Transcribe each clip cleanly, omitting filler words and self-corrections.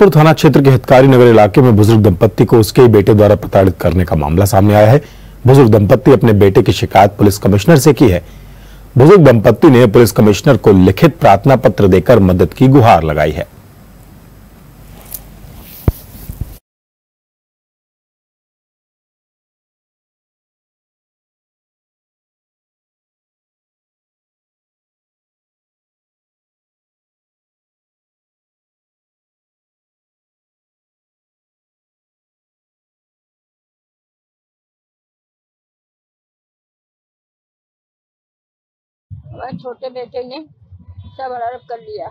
थाना क्षेत्र के हितकारी नगर इलाके में बुजुर्ग दंपत्ति को उसके बेटे द्वारा प्रताड़ित करने का मामला सामने आया है। बुजुर्ग दंपत्ति अपने बेटे की शिकायत पुलिस कमिश्नर से की है। बुजुर्ग दंपत्ति ने पुलिस कमिश्नर को लिखित प्रार्थना पत्र देकर मदद की गुहार लगाई है। हमारे छोटे बेटे ने सब हड़प कर लिया,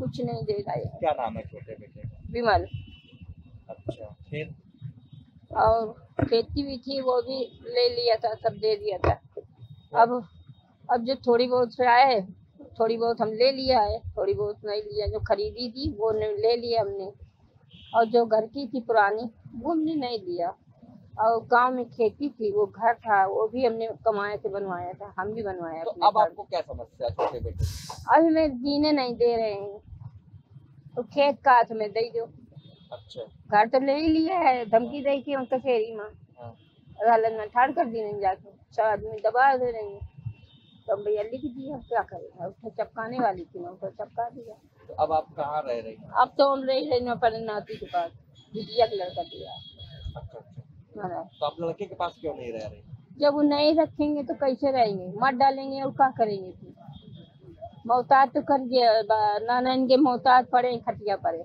कुछ नहीं देगा। क्या नाम है छोटे बेटे का? विमल। अच्छा, फिर? और खेती भी थी, वो भी ले लिया था, सब दे दिया था। अब जो थोड़ी बहुत आए, थोड़ी बहुत हम ले लिया है, थोड़ी बहुत नहीं लिया। जो खरीदी थी वो ले लिया हमने, और जो घर की थी पुरानी वो हमने नहीं लिया। और गांव में खेती थी, वो घर था, वो भी हमने कमाया से बनवाया था, हम भी बनवाया। तो अब आपको क्या समस्या छोटे बेटे? अब हमें जीने नहीं दे रहे हैं, तो खेत का तुम्हें दे दो। अच्छा, घर तो ले ही लिया है, धमकी दे के उनका शेरी माँ हालत में ठाड़ कर दी। जाके चार आदमी दबा दे रहे हैं, तो भैया लिख दिया, क्या करेगा। उसको चपकाने वाली थी, मैं उसको चपका दिया। तो अब आप कहाँ रह रही? अब तो हम रही रहे नाती के पास, भुजिया का लड़का दिया। तो आप लड़के के पास क्यों नहीं रह रहे? जब वो नहीं रखेंगे तो कैसे रहेंगे? मर डालेंगे और क्या करेंगे? मोहताज तो कर नानन के मोहताज पड़े, खटिया पड़े।